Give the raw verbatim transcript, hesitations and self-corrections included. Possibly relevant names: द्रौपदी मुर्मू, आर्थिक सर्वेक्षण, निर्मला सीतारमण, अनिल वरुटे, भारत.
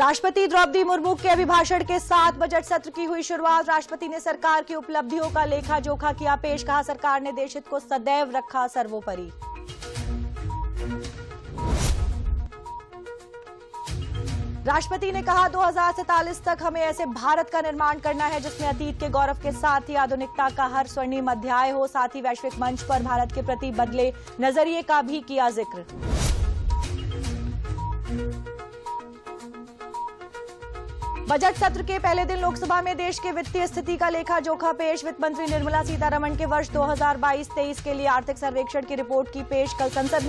राष्ट्रपति द्रौपदी मुर्मू के अभिभाषण के साथ बजट सत्र की हुई शुरुआत। राष्ट्रपति ने सरकार की उपलब्धियों का लेखा जोखा किया पेश। कहा, सरकार ने देश हित को सदैव रखा सर्वोपरि। राष्ट्रपति ने कहा, दो हजार सैंतालीस तक हमें ऐसे भारत का निर्माण करना है जिसमें अतीत के गौरव के साथ ही आधुनिकता का हर स्वर्णिम अध्याय हो। साथ ही वैश्विक मंच पर भारत के प्रति बदले नजरिए का भी किया जिक्र। बजट सत्र के पहले दिन लोकसभा में देश के वित्तीय स्थिति का लेखा जोखा पेश। वित्त मंत्री निर्मला सीतारमण के वर्ष दो हजार बाईस तेईस के लिए आर्थिक सर्वेक्षण की रिपोर्ट की पेश। कल संसद